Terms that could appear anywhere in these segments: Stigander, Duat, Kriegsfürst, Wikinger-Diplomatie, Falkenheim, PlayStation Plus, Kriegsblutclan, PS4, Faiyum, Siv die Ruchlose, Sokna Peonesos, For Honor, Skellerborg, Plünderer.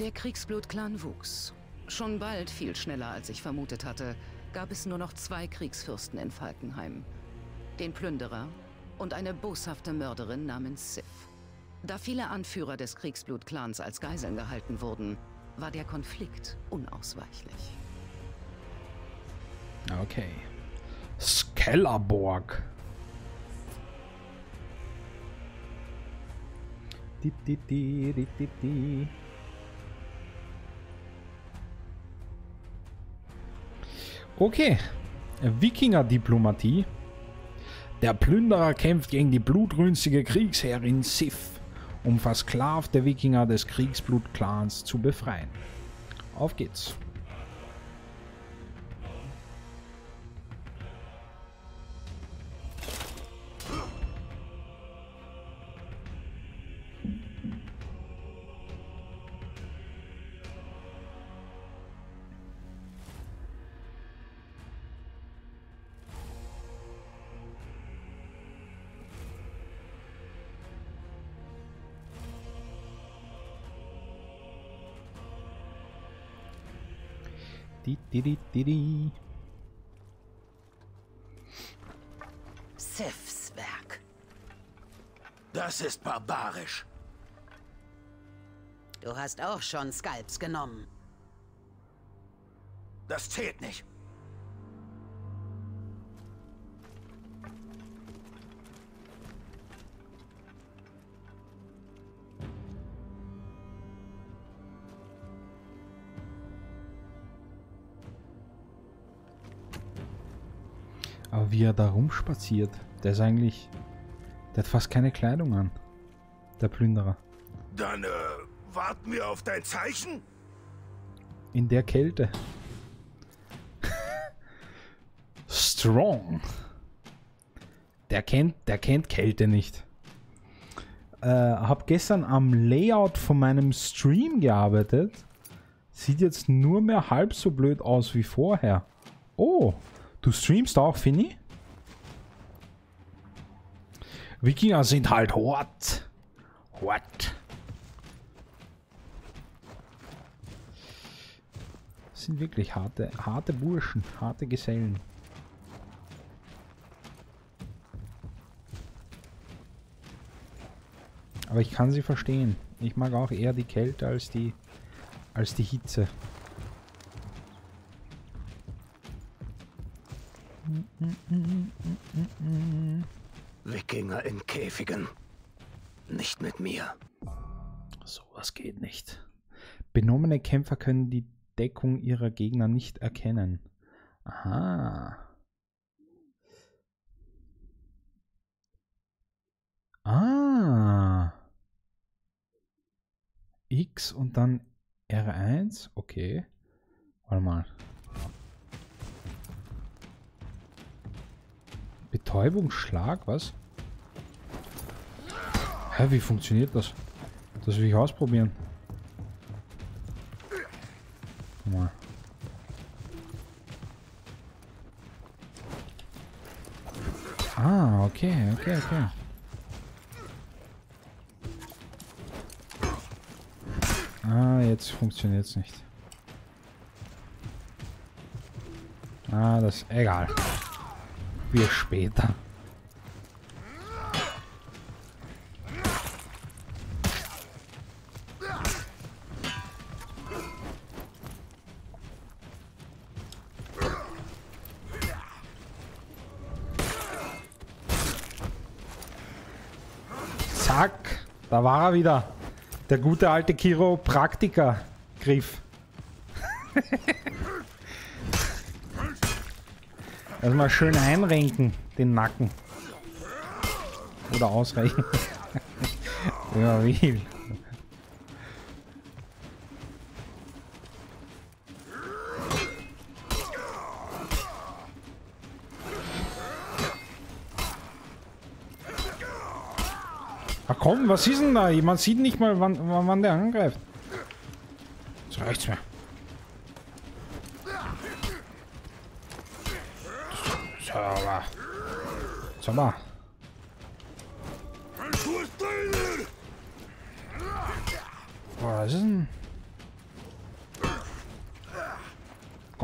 Der Kriegsblutclan wuchs. Schon bald, viel schneller als ich vermutet hatte, gab es nur noch 2 Kriegsfürsten in Falkenheim. Den Plünderer und eine boshafte Mörderin namens Siv. Da viele Anführer des Kriegsblutclans als Geiseln gehalten wurden, war der Konflikt unausweichlich. Okay. Skellerborg. Okay. Wikinger-Diplomatie. Der Plünderer kämpft gegen die blutrünstige Kriegsherrin Siv, um versklavte Wikinger des Kriegsblutclans zu befreien. Auf geht's. Sivs Werk. Das ist barbarisch. Du hast auch schon Skalps genommen. Das zählt nicht. Wie er da rumspaziert. Der ist eigentlich... Der hat fast keine Kleidung an. Der Plünderer. Dann warten wir auf dein Zeichen? In der Kälte. Strong. Der kennt Kälte nicht. Hab gestern am Layout von meinem Stream gearbeitet. Sieht jetzt nur mehr halb so blöd aus wie vorher. Oh, du streamst auch, Finny? Wikinger sind halt hart. Hart. Das sind wirklich harte Burschen, harte Gesellen. Aber ich kann sie verstehen. Ich mag auch eher die Kälte als die Hitze. Wikinger in Käfigen. Nicht mit mir. Sowas geht nicht. Benommene Kämpfer können die Deckung ihrer Gegner nicht erkennen. Aha. Ah. X und dann R1. Okay. Warte mal. Betäubungsschlag, was? Hä, wie funktioniert das? Das will ich ausprobieren. Mal. Ah, okay. Ah, jetzt funktioniert es nicht. Ah, das ist egal. Wir später. Zack, da war er wieder. Der gute alte Chiropraktiker-Griff. Erstmal schön einrenken, den Nacken. Oder ausreichen. Ja, wie? Ach komm, was ist denn da? Man sieht nicht mal, wann der angreift. Das reicht's mir. Sommer. Boah, was ist denn?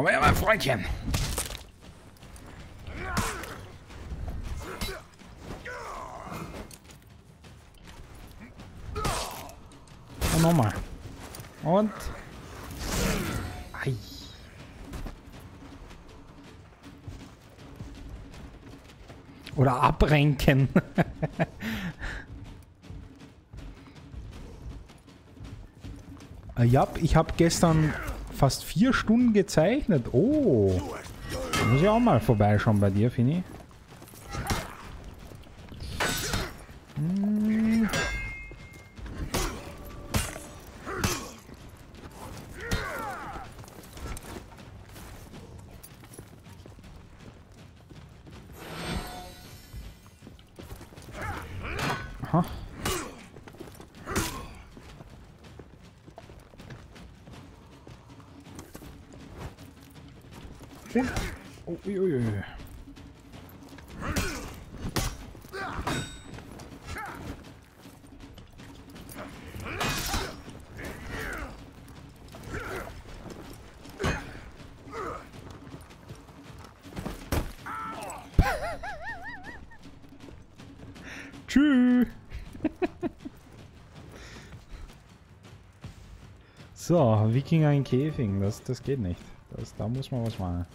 Komm her, mein Freundchen. Und nochmal. Und. Ei. Oder abrenken. Ja, ich habe gestern fast 4 Stunden gezeichnet. Oh. Da muss ich auch mal vorbeischauen bei dir, Fini. Hm. Aha. Oh, ui, ui, ui. Tschüss. So, Wikinger in Käfigen, das geht nicht. Da muss man was machen.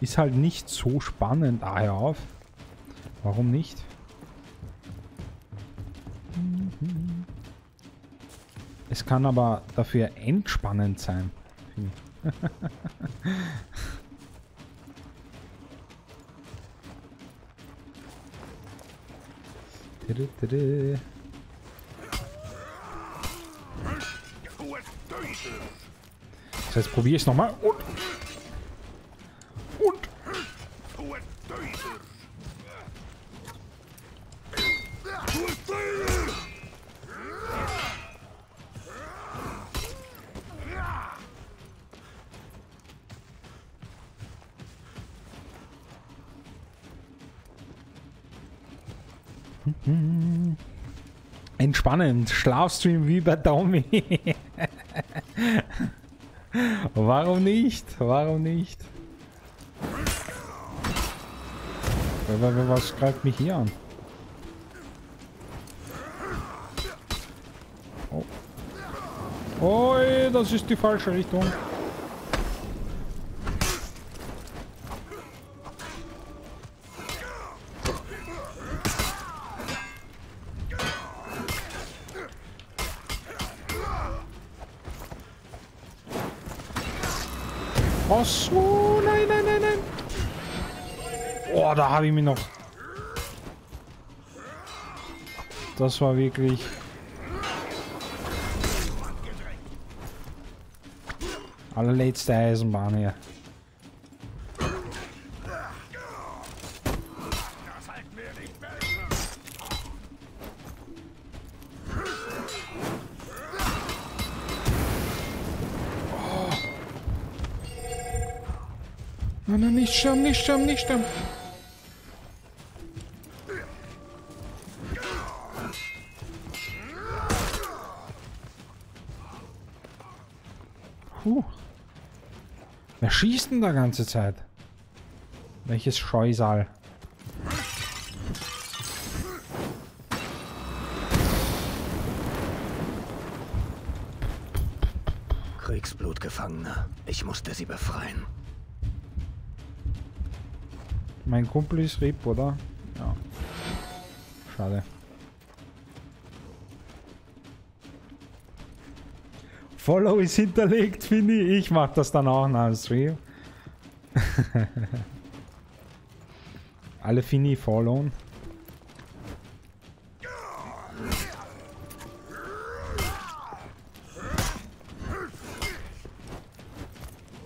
Ist halt nicht so spannend, daher auf. Warum nicht? Es kann aber dafür entspannend sein. Das heißt, probiere ich es nochmal und. Entspannend, Schlafstream wie bei Tommy. Warum nicht? Warum nicht? Was greift mich hier an? Oh, oh, das ist die falsche Richtung. Oh, so, nein, nein, nein, nein. Oh, da habe ich mich noch. Das war wirklich. Allerletzte Eisenbahn hier. Nicht sterben, nicht sterben, nicht sterben. Puh. Wer schießt denn da ganze Zeit? Welches Scheusal? Kriegsblutgefangene. Ich musste sie befreien. Mein Kumpel ist RIP, oder? Ja. Schade. Follow ist hinterlegt, finde ich. Ich mache das dann auch nach dem Stream. Alle Fini followen.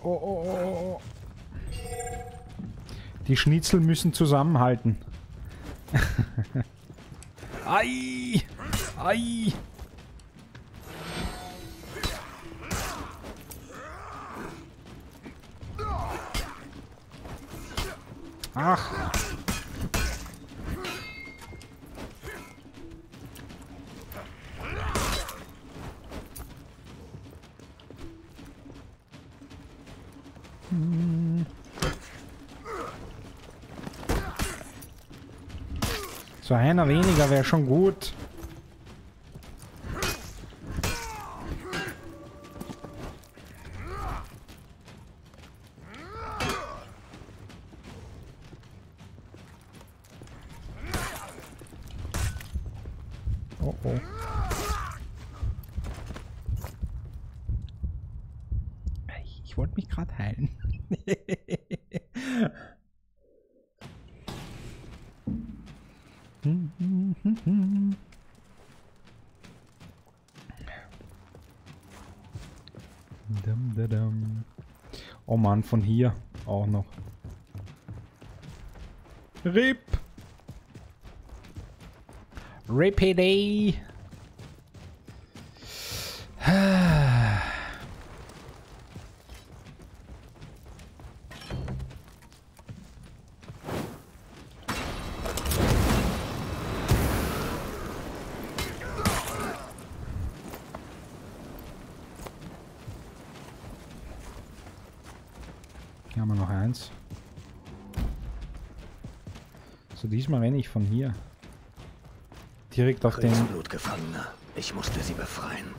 Oh, oh, oh, oh. Die Schnitzel müssen zusammenhalten. Ei! Ei! Ach. So einer weniger wäre schon gut. Ich wollte mich gerade heilen. Oh Mann, von hier auch noch. RIP! Rippiday! Diesmal renne ich von hier. Direkt auf den... Kriegsblutgefangene. Ich musste sie befreien.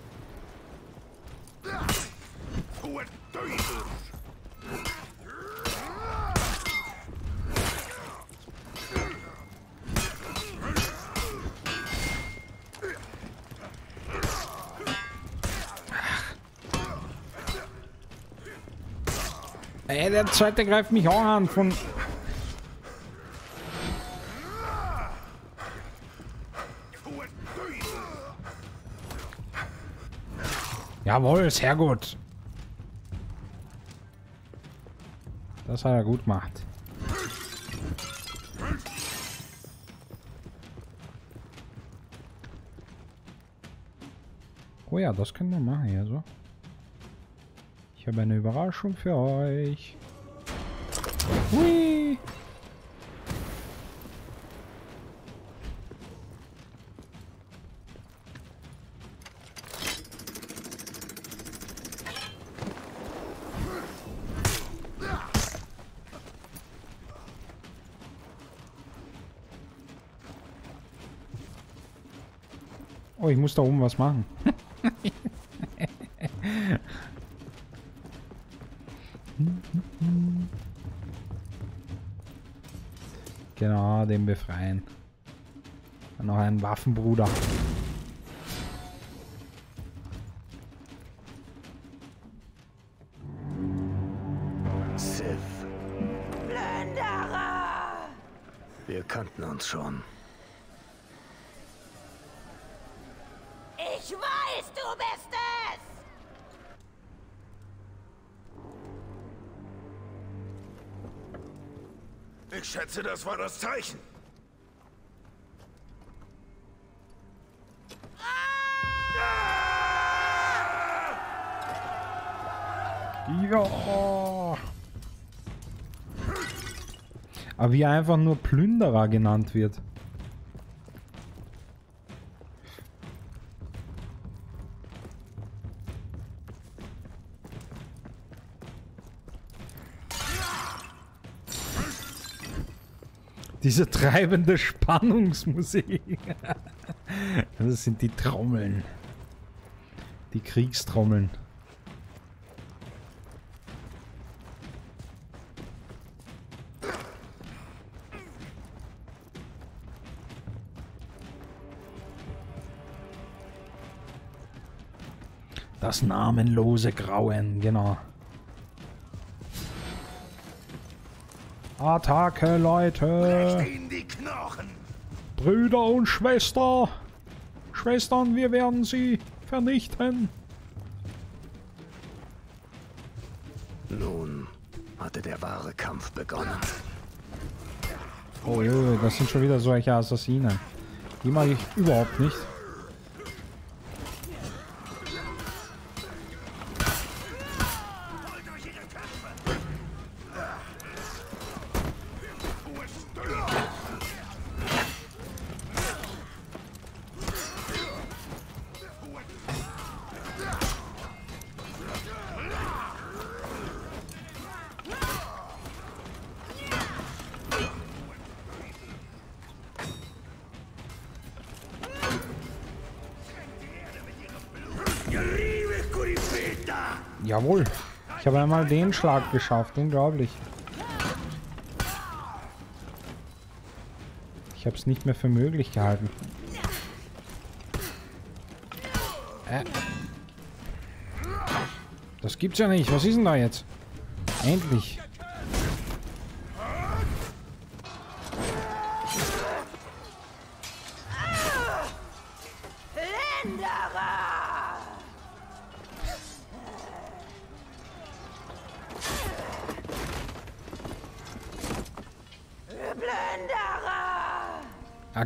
Ey, der zweite greift mich auch an von... Jawohl, sehr gut. Das hat er gut gemacht. Oh ja, das können wir machen hier so. Ich habe eine Überraschung für euch. Hui! Oh, ich muss da oben was machen. Genau, den befreien. Und noch einen Waffenbruder. Siv. Plünderer! Wir kannten uns schon. Ich weiß, du bist es! Ich schätze, das war das Zeichen. Ja. Aber wie einfach nur Plünderer genannt wird. Diese treibende Spannungsmusik. Das sind die Trommeln. Die Kriegstrommeln. Das namenlose Grauen, genau. Attacke, Leute! In die Knochen. Brüder und Schwestern, wir werden sie vernichten! Nun hatte der wahre Kampf begonnen. Oh jö, das sind schon wieder solche Assassinen. Die mag ich überhaupt nicht. Jawohl. Ich habe einmal den Schlag geschafft. Unglaublich. Ich habe es nicht mehr für möglich gehalten. Das gibt's ja nicht. Was ist denn da jetzt? Endlich.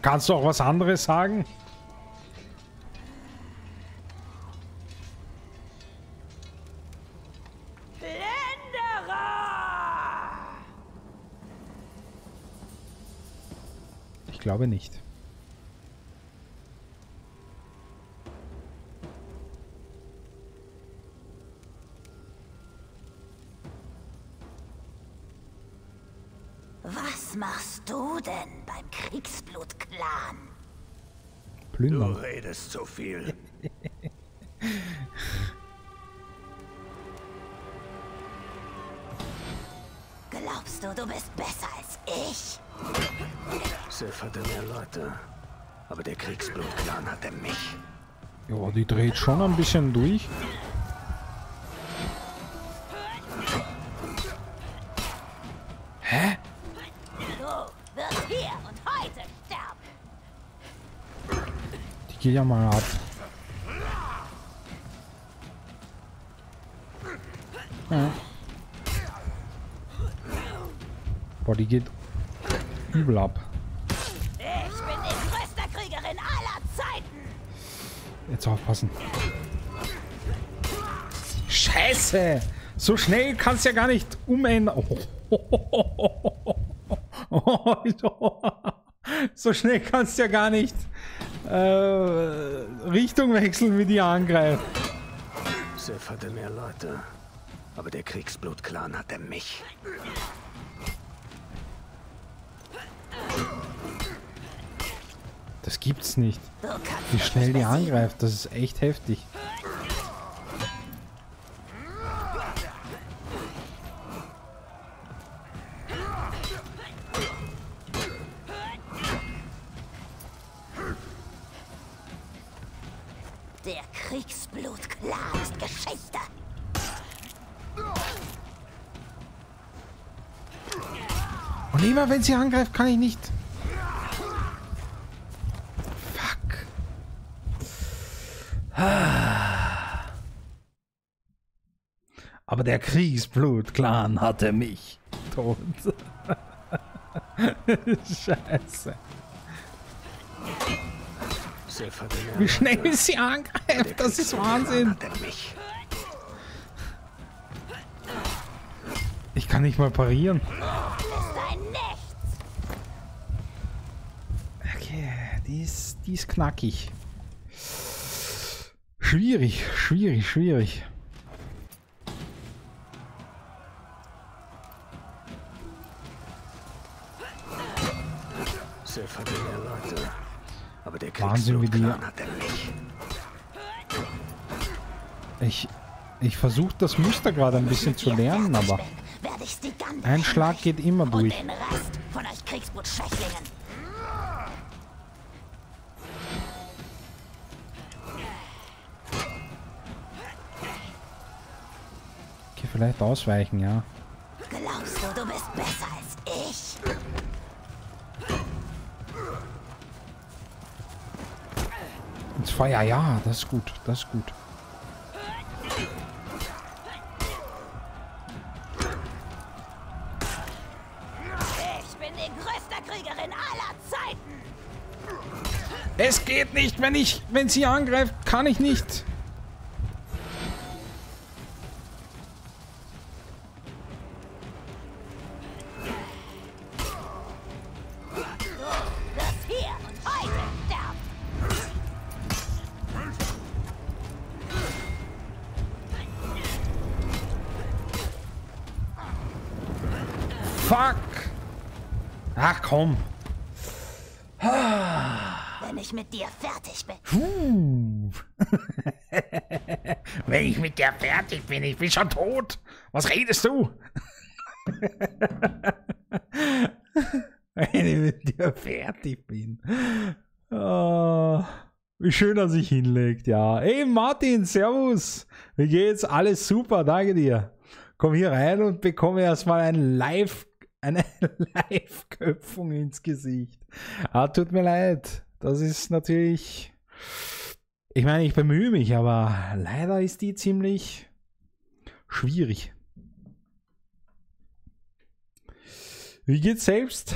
Kannst du auch was anderes sagen? Plünderer! Ich glaube nicht. Was machst du denn beim Kriegsblutclan? Plündern. Du redest zu viel. Glaubst du, du bist besser als ich? Siv hatte mehr Leute, aber der Kriegsblutclan hatte mich. Ja, die dreht schon ein bisschen durch. Geh ja mal ab. Ja. Boah, die geht übel ab. Ich bin die größte Kriegerin aller Zeiten. Jetzt aufpassen. Scheiße! So schnell kannst du ja gar nicht umändern. So schnell kannst du ja gar nicht Richtung wechseln, wie die angreift. Siv hatte mehr Leute, aber der Kriegsblutclan hatte mich. Das gibt's nicht. Wie schnell die angreift, das ist echt heftig. Immer wenn sie angreift, kann ich nicht. Fuck. Aber der Kriegsblutclan hatte mich tot. Scheiße. Wie schnell sie angreift, das ist Wahnsinn. Ich kann nicht mal parieren. Die ist knackig. Schwierig, schwierig, schwierig. Wahnsinn, wie die... Ich versuche das Muster gerade ein bisschen zu lernen, aber ein Schlag geht immer durch. Vielleicht ausweichen, ja. Glaubst du, du bist besser als ich? Ins Feuer, ja, das ist gut, das ist gut. Ich bin die größte Kriegerin aller Zeiten. Es geht nicht, wenn sie angreift, kann ich nicht. Ach komm. Wenn ich mit dir fertig bin. Wenn ich mit der fertig bin, ich bin schon tot. Was redest du? Wenn ich mit dir fertig bin. Oh, wie schön er sich hinlegt, ja. Hey Martin, servus. Wie geht's? Alles super, danke dir. Komm hier rein und bekomme erstmal ein eine Live-Köpfung ins Gesicht. Ah, tut mir leid. Das ist natürlich... Ich meine, ich bemühe mich, aber leider ist die ziemlich schwierig. Wie geht's selbst?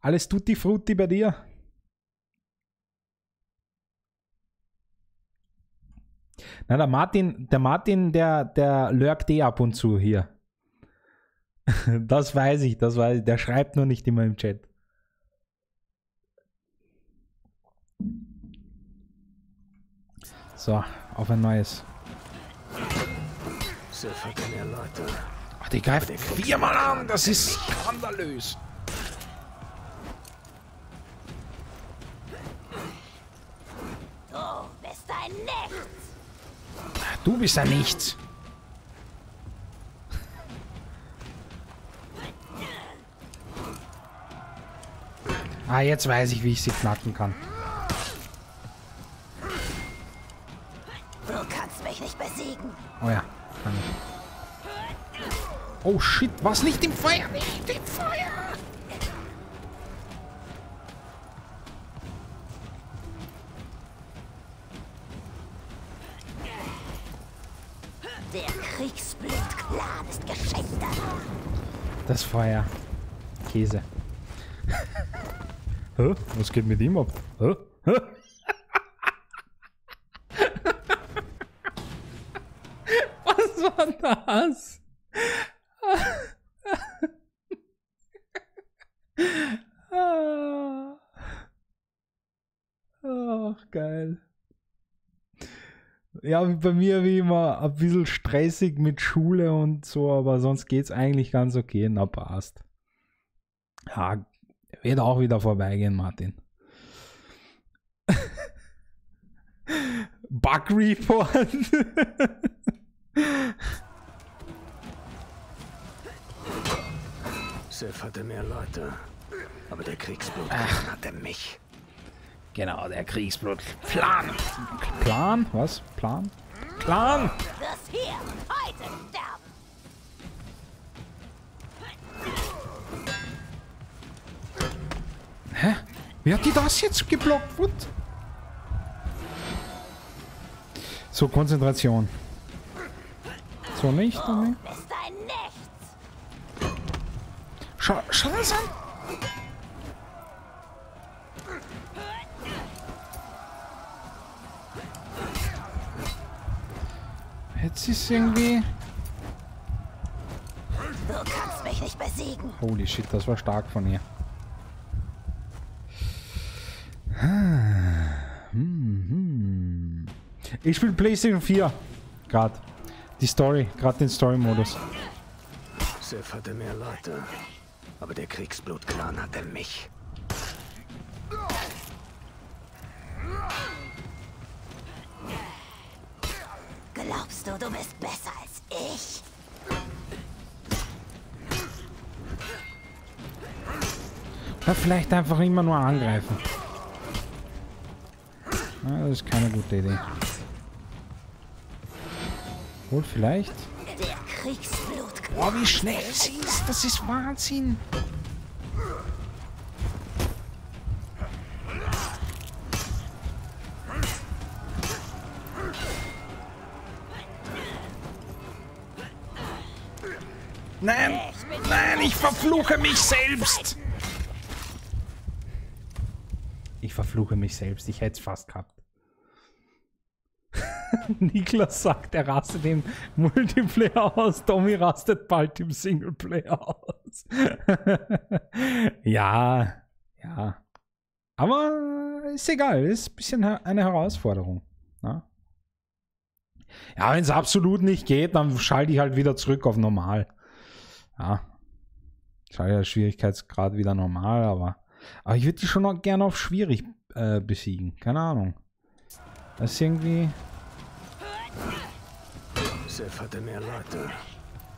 Alles tutti frutti bei dir? Na, der Martin, der lurkt eh ab und zu hier. Das weiß ich. Der schreibt nur nicht immer im Chat. So, auf ein neues. Ach, die greift viermal an, das ist skandalös. Du bist ein Nichts. Du bist ein Nichts. Ah, jetzt weiß ich, wie ich sie knacken kann. Oh ja, kann ich. Oh shit, was? Nicht im Feuer! Nicht im Feuer! Der Kriegsblutclan ist Geschäfter. Das Feuer. Käse. Hä? Was geht mit ihm ab? Hä? Hä? Das. Ach, geil. Ja, bei mir wie immer ein bisschen stressig mit Schule und so, aber sonst geht's eigentlich ganz okay. Na, passt. Ja, wird auch wieder vorbeigehen, Martin. Bug Report. Siv hatte mehr Leute, aber der Kriegsblutplan hatte mich. Genau, der Kriegsblutplan. Plan? Was? Plan? Plan! Das hier heute sterben. Hä? Wie hat die das jetzt geblockt? What? So, Konzentration. So nicht, oder nicht? Schau das an! Jetzt ist irgendwie... Du kannst mich nicht besiegen. Holy shit, das war stark von ihr. Ich spiele PlayStation 4. Gerade. Die Story. Gerade den Story-Modus. Siv hatte mehr Leute. Aber der Kriegsblutclan hatte mich. Glaubst du, du bist besser als ich? Oder vielleicht einfach immer nur angreifen. Ja, das ist keine gute Idee. Wohl vielleicht? Der Kriegsblut. Boah, wie schnell sie ist, das ist Wahnsinn. Nein, nein, ich verfluche mich selbst. Ich verfluche mich selbst, ich hätte es fast gehabt. Niklas sagt, er rastet im Multiplayer aus, Tommy rastet bald im Singleplayer aus. Ja, ja. Aber ist egal, ist ein bisschen eine Herausforderung. Na? Ja, wenn es absolut nicht geht, dann schalte ich halt wieder zurück auf normal. Ja, schalte der Schwierigkeitsgrad wieder normal, aber ich würde die schon noch gerne auf schwierig besiegen. Keine Ahnung. Das ist irgendwie... Siv hatte mehr Leute,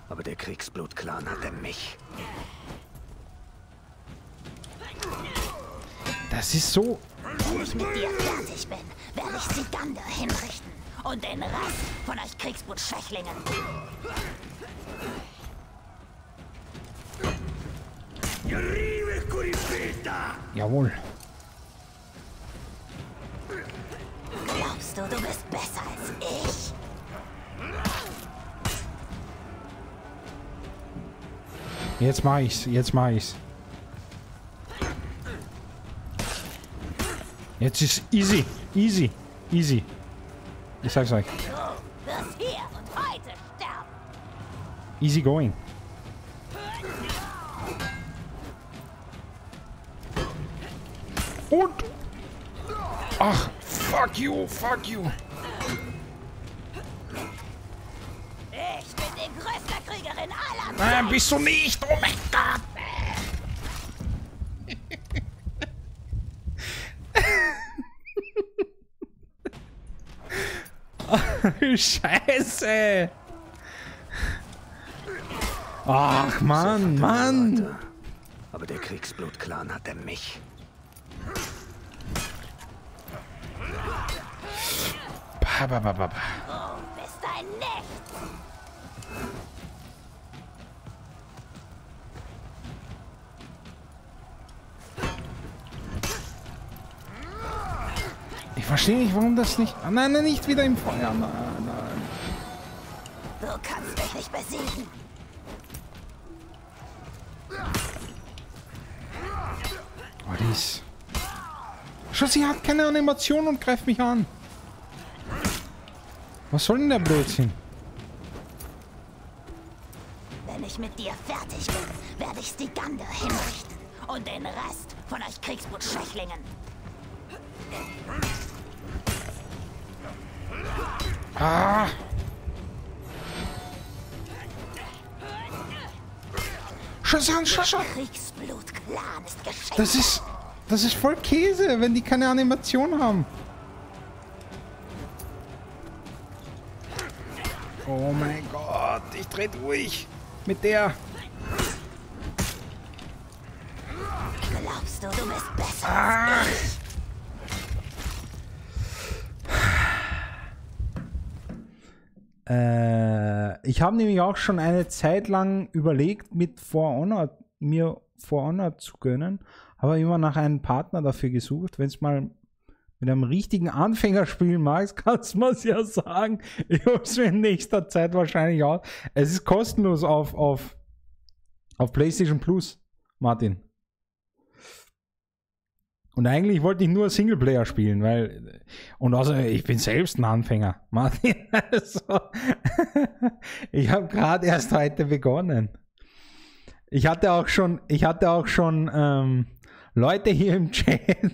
aber der Kriegsblutclan hatte mich. Das ist so. Wenn ich mit dir fertig bin, werde ich Stigander hinrichten und den Rest von euch Kriegsblutschwächlingen. Jawohl. Glaubst du, du bist besser als ich? Jetzt mach ich's, Jetzt ist easy, Ich sag's euch. Easy going. Und... Ach, fuck you, Ich bin die größte Kriegerin aller Zeiten. Nein, bist du nicht, oh mein Gott. Scheiße! Ach, Mann, Mann! Aber der Kriegsblutclan hatte mich. Babababab. Oh, bist ein Nichts! Ich verstehe nicht, warum das nicht... Nein, nein, nicht wieder im Feuer, Mann. Du kannst mich nicht besiegen. Oh, dies. Schau, sie hat keine Animation und greift mich an. Was soll denn der Blödsinn? Wenn ich mit dir fertig bin, werde ich Stigander hinrichten und den Rest von euch Kriegsblutschwächlingen. Ah! Das ist voll Käse, wenn die keine Animation haben. Oh mein Gott, ich dreh durch mit der. Glaubst du, du bist besser? Ach. Ich habe nämlich auch schon eine Zeit lang überlegt, mir For Honor zu gönnen, aber immer nach einem Partner dafür gesucht. Wenn es mal mit einem richtigen Anfänger spielen magst, kannst du mir es ja sagen. Ich hole es mir in nächster Zeit wahrscheinlich aus. Es ist kostenlos auf PlayStation Plus, Martin. Und eigentlich wollte ich nur Singleplayer spielen, weil... Und außerdem, ich bin selbst ein Anfänger, Martin. Also, ich habe gerade erst heute begonnen. Ich hatte auch schon Leute hier im Chat,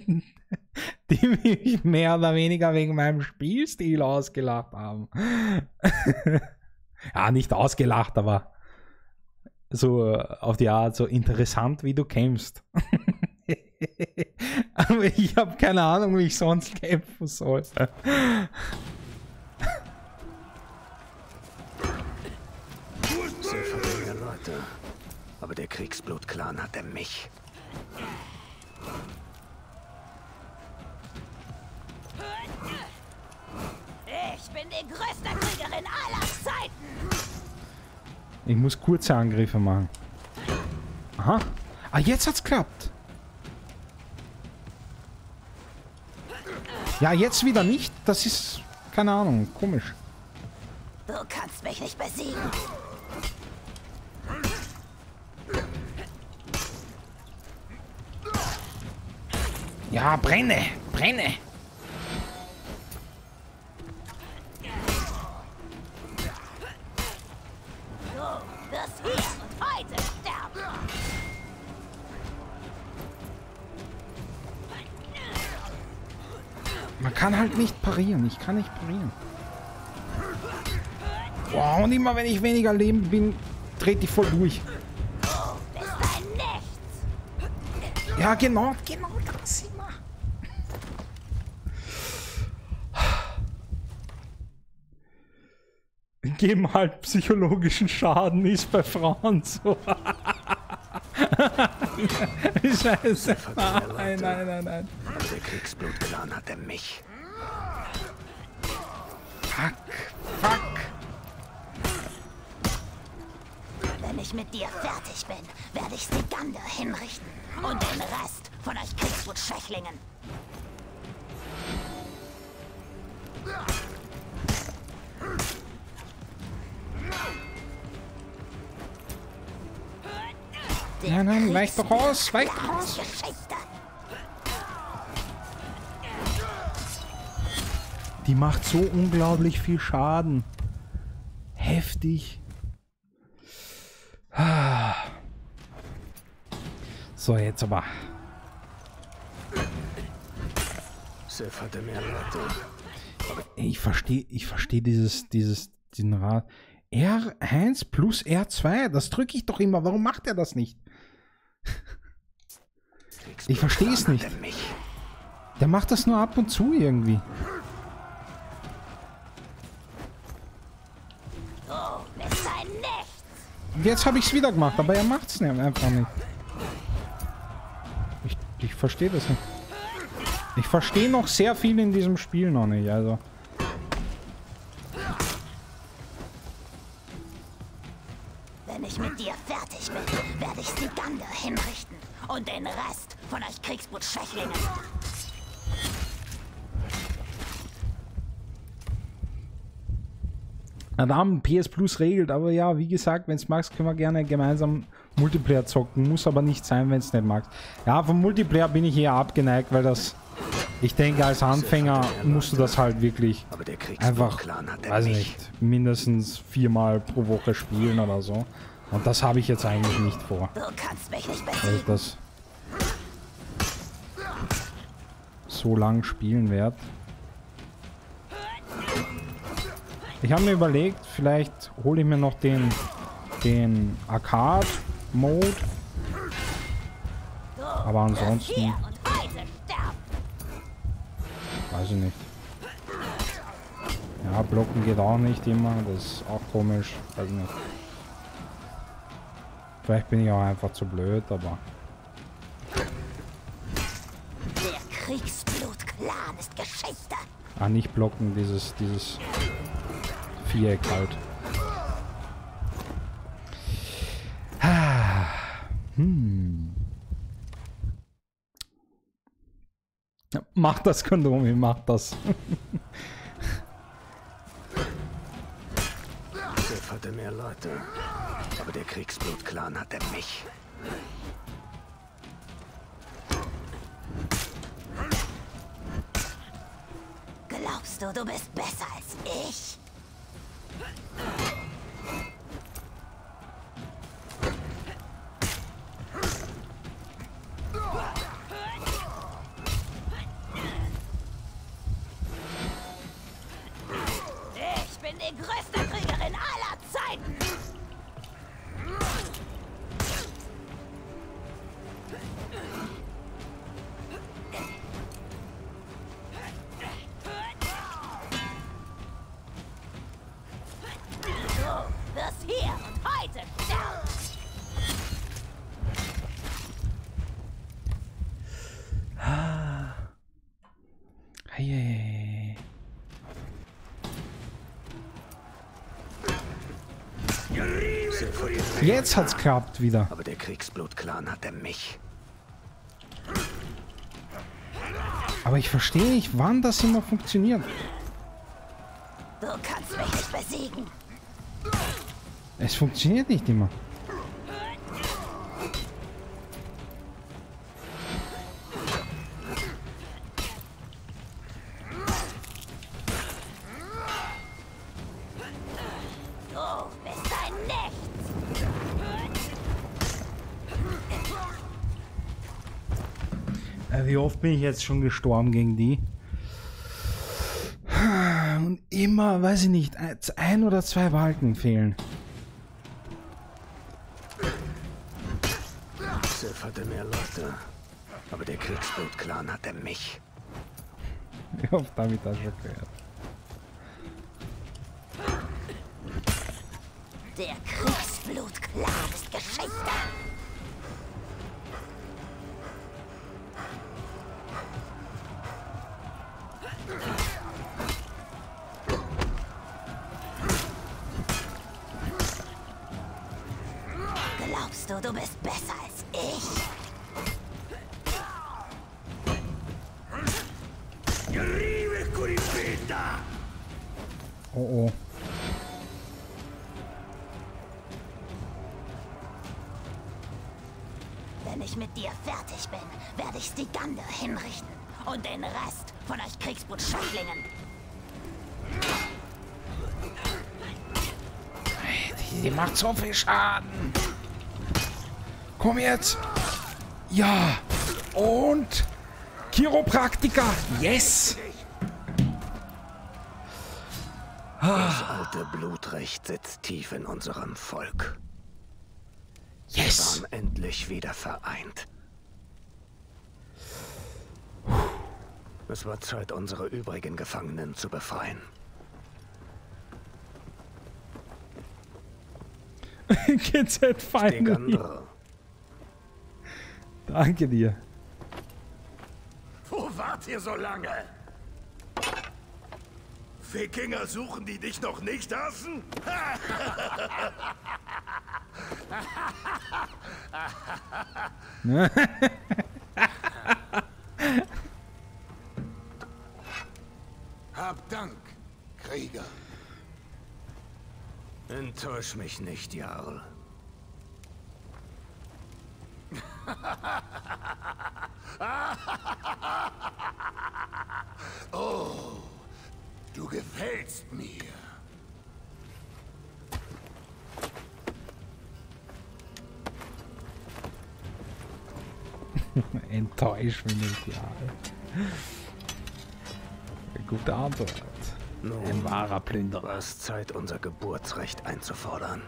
die mich mehr oder weniger wegen meinem Spielstil ausgelacht haben. Ja, nicht ausgelacht, aber so auf die Art, so interessant, wie du kämpfst. Aber ich habe keine Ahnung, wie ich sonst kämpfen soll. Siv hatte mehr Leute, aber der Kriegsblutclan hatte mich. Ich bin die größte Kriegerin aller Zeiten. Ich muss kurze Angriffe machen. Aha. Ah, jetzt hat's geklappt. Ja, jetzt wieder nicht. Das ist, keine Ahnung, komisch. Du kannst mich nicht besiegen. Ja, brenne, brenne. Du wirst hier und heute sterben. Man kann halt nicht parieren. Ich kann nicht parieren. Wow, und immer wenn ich weniger Leben bin, dreht die voll durch. Ja, genau, genau das immer. geben halt psychologischen Schaden, ist bei Frauen so. Scheiße. Nein, nein, nein, nein. Der Kriegsblutclan hatte mich. Fuck, fuck. Wenn ich mit dir fertig bin, werde ich Stigander hinrichten. Und den Rest von euch Kriegsblutschächlingen. Nein, nein, weicht doch raus, weicht raus! Die macht so unglaublich viel Schaden. Heftig. So, jetzt aber. Siv hatte mehr Leute. Ich verstehe diesen Rat. R1 plus R2, das drücke ich doch immer. Warum macht er das nicht? Ich verstehe es nicht. Der macht das nur ab und zu irgendwie. Jetzt habe ich es wieder gemacht, aber er macht es einfach nicht. Ich verstehe das nicht. Ich verstehe noch sehr viel in diesem Spiel noch nicht, also. Wenn ich mit dir fertig bin, werde ich Stigander hinrichten und den Rest von euch Kriegsblutschächlingen. Adam, PS Plus regelt, aber ja, wie gesagt, wenn es magst, können wir gerne gemeinsam Multiplayer zocken. Muss aber nicht sein, wenn es nicht magst. Ja, vom Multiplayer bin ich eher abgeneigt, weil das, ich denke, als Anfänger musst du das halt wirklich einfach, weiß nicht, mindestens 4 Mal pro Woche spielen oder so. Und das habe ich jetzt eigentlich nicht vor. Du kannst mich nicht besiegen. Weil ich das so lang spielen werde. Ich habe mir überlegt, vielleicht hole ich mir noch den Arcade-Mode. Aber ansonsten... Weiß ich nicht. Ja, blocken geht auch nicht immer. Das ist auch komisch. Weiß nicht. Vielleicht bin ich auch einfach zu blöd, aber... Der Kriegsblutclan ist Geschichte. Ah, nicht blocken, dieses... Viereck halt. Mach das, Kondomi, mach das. Siv hatte mehr Leute, aber der Kriegsblutclan hatte mich. Glaubst du, du bist besser als ich? Ich bin die größte Kriegerin aller Zeiten. Jetzt hat's geklappt wieder. Aber der Kriegsblutclan hatte mich. Aber ich verstehe nicht, wann das immer funktioniert. Du kannst mich nicht besiegen. Es funktioniert nicht immer. Wie oft bin ich jetzt schon gestorben gegen die? Und immer, weiß ich nicht, 1 oder 2 Balken fehlen. Siv hatte mehr Leute, aber der Kriegsblutclan hatte mich. Wie oft habe ich das schon gehört? Der Kriegsblutclan ist Geschichte. Glaubst du, du bist besser als ich? Oh oh. Wenn ich mit dir fertig bin, werde ich Stigander hinrichten und den Rest von euch Kriegsblut-Schädlingen. Die macht so viel Schaden. Komm jetzt. Ja. Und Chiropraktiker. Yes. Das alte Blutrecht sitzt tief in unserem Volk. Yes. Wir waren endlich wieder vereint. Es war Zeit, unsere übrigen Gefangenen zu befreien. GZ Feinde. Danke dir. Wo wart ihr so lange? Wikinger suchen, die dich noch nicht hassen? Hab Dank, Krieger. Enttäusch mich nicht, Jarl. Oh. Du gefällst mir. Enttäuscht mich nicht, ja. Eine gute Antwort. Nun, ein wahrer Plünderer. Es ist Zeit, unser Geburtsrecht einzufordern.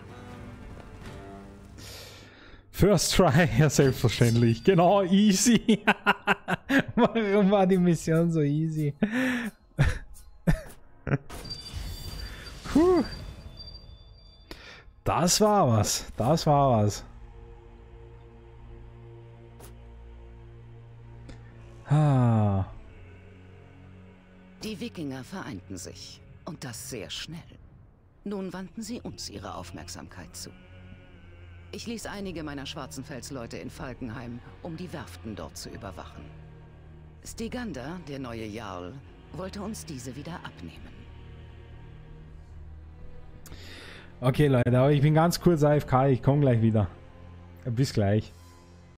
First try, ja selbstverständlich. Genau, easy. Warum war die Mission so easy? Puh. Das war was. Das war was. Ah. Die Wikinger vereinten sich. Und das sehr schnell. Nun wandten sie uns ihre Aufmerksamkeit zu. Ich ließ einige meiner Schwarzenfels-Leute in Falkenheim, um die Werften dort zu überwachen. Stigander, der neue Jarl, wollte uns diese wieder abnehmen. Okay Leute, aber ich bin ganz kurz AFK, ich komme gleich wieder. Bis gleich.